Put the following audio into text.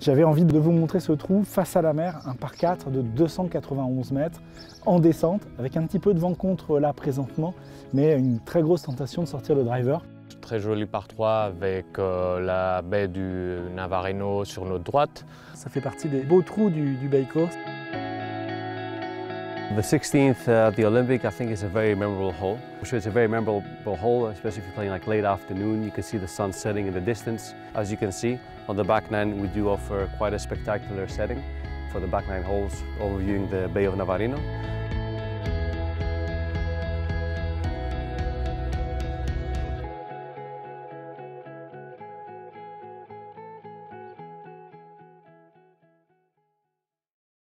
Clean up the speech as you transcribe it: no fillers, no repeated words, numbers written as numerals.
J'avais envie de vous montrer ce trou face à la mer, un par 4 de 291 mètres en descente, avec un petit peu de vent contre là présentement, mais une très grosse tentation de sortir le driver. Très joli par 3 avec la baie du Navarino sur notre droite. Ça fait partie des beaux trous du Baïcours. The 16th at the Olympic, I think, is a very memorable hole. It's a very memorable hole, especially if you're playing like late afternoon. You can see the sun setting in the distance. As you can see, on the back nine, we do offer quite a spectacular setting for the back nine holes overviewing the Bay of Navarino.